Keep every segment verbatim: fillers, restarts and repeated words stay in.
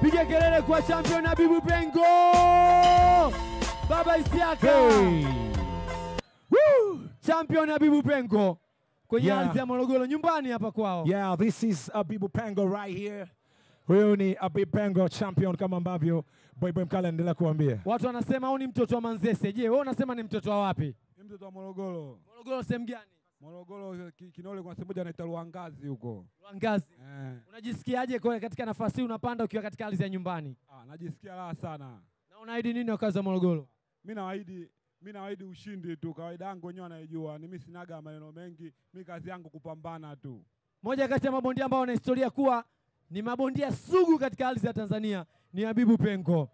Piga kelele kwa champion Habibu Pengo. Baba Isiaka. Hey. Woo! Champion Habibu Pengo. Yeah. Morogoro nyumbani hapa kwao. Yeah, this is Habibu Pengo right here. Huyu ni Habibu Pengo champion kama ambavyo Boy Boy Mkala endelea kuambia. Watu wanasema huyu ni mtoto wa Manzese. Je, wewe unasema ni mtoto wa wapi? Ni mtoto wa Morogoro. Morogoro sehemu gani? Morogoro Kinole kwa sehemu anaitwa Luangazi huko. Luangazi. Eh. Unajisikiaje kwa katika nafasi unapanda ukiwa katika hali ya nyumbani? Ah, najisikia raha sana. Na unaahidi nini wakazi wa Morogoro? Mimi naahidi Mimi naahidi ushindi tu. Kawaida yangu wenyewe anajua. Mimi sinaga maneno mengi. Mimi kazi yangu kupambana tu. Moja kati ya mabondia ambao wana historia kuwa ni mabondia sugu katika ardhi ya Tanzania ni Habibu Pengo.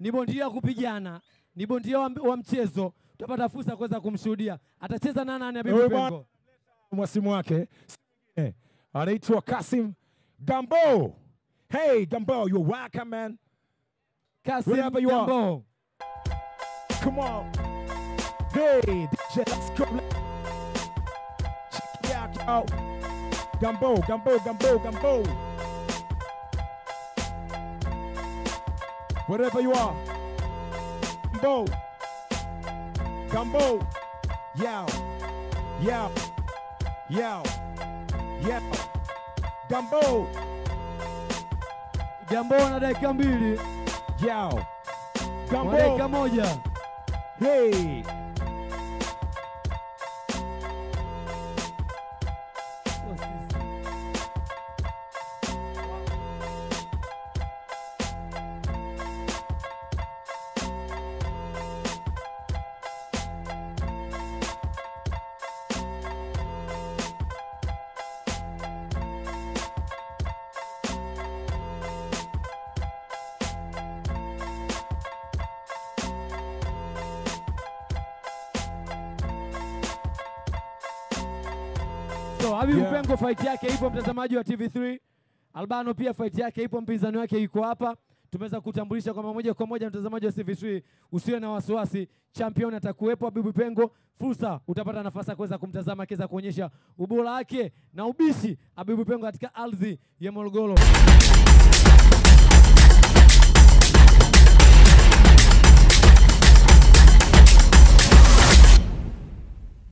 Ni bondia kupigana, ni bondia wa, wa mchezo. Tutapata fursa kuweza kumshuhudia. Atacheza na nani Habibu Pengo? Mwasimu wake eh, anaitwa Kasim Gambo. Hey Gambo, you're welcome man. Kasim Wherever you Gambo. Are. Come on. Hey, D J, let's go. Check it out, yo. Gambo, Gambo, Gambo, Gambo. Wherever you are, Gambo, Gambo, yow, yow, yow, yow, Gambo, Gambo na dakika mbili, yow, Gambo, dakika moja, hey, so Habibu yeah. Pengo fight yake ipo mtazamaji wa T V three. Albano pia fight yake ipo, mpinzani wake yuko hapa. Tumeweza kutambulisha kwa moja kwa moja mtazamaji wa T V three. Usiwe na wasiwasi, champion atakuwepo Habibu Pengo. Fursa utapata nafasi kuweza kumtazama kiza kuonyesha ubora wake na ubishi Habibu Pengo katika ardhi ya Morogoro.